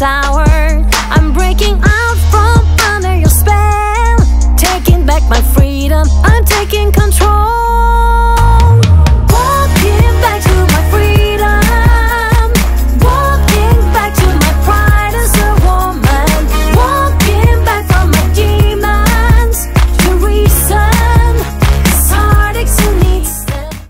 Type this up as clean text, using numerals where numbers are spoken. Sour.